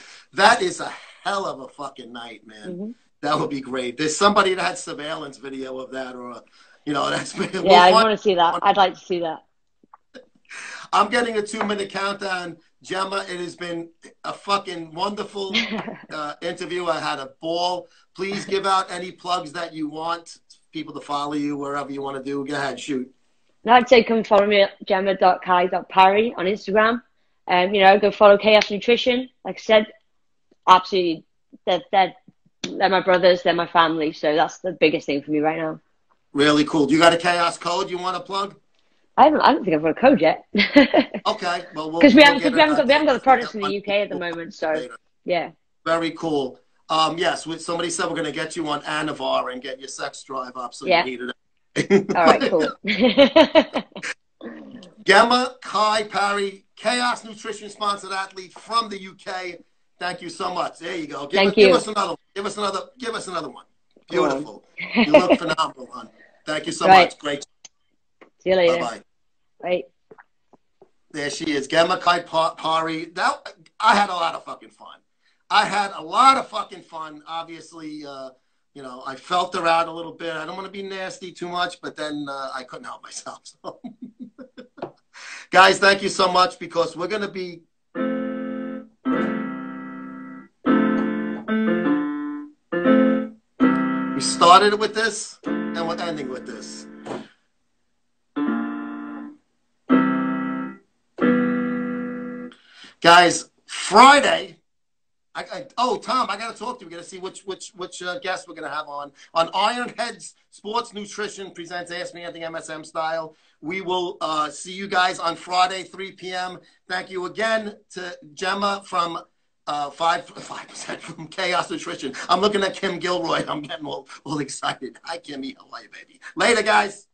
a hell of a fucking night, man. That would be great. There's somebody that had surveillance video of that, or, you know, that's... Yeah, I want to see that. I'd like to see that. I'm getting a 2-minute countdown. Gemma, it has been a fucking wonderful interview. I had a ball. Please give out any plugs that you want, people to follow you, wherever you want to do. Go ahead, shoot. No, I'd say come follow me at gemma.kai.parry on Instagram. You know, go follow Chaos Nutrition. Like I said, absolutely, they're my brothers, they're my family. So that's the biggest thing for me right now. Really cool. Do you got a Chaos code you want to plug? I don't think I've got a code yet. Okay, well, because we haven't got the products in the UK at the moment, so later. Yeah. Very cool. Yes, somebody said we're going to get you on Anavar and get your sex drive up, so you need it. All right, cool. Gemma Kai Parry, Chaos Nutrition sponsored athlete from the UK. Thank you so much. There you go. Give us another. Give us another one. Beautiful. Cool. You look phenomenal, hon. Thank you so much. Great. See you later. Bye bye. Right. There she is, Gemma Kai Parry. I had a lot of fucking fun. Obviously, you know, I felt her out a little bit. I don't want to be nasty too much, but then I couldn't help myself. So. Guys, thank you so much, because we're going to be... We started with this, and we're ending with this. Guys, Friday, Tom, I got to talk to you. We got to see which guest we're going to have on Ironhead's Sports Nutrition Presents Ask Me Anything MSM Style. We will see you guys on Friday, 3 p.m. Thank you again to Gemma from 5% from Chaos Nutrition. I'm looking at Kim Gilroy. I'm getting all excited. Hi, Kimmy. How are you, baby? Later, guys.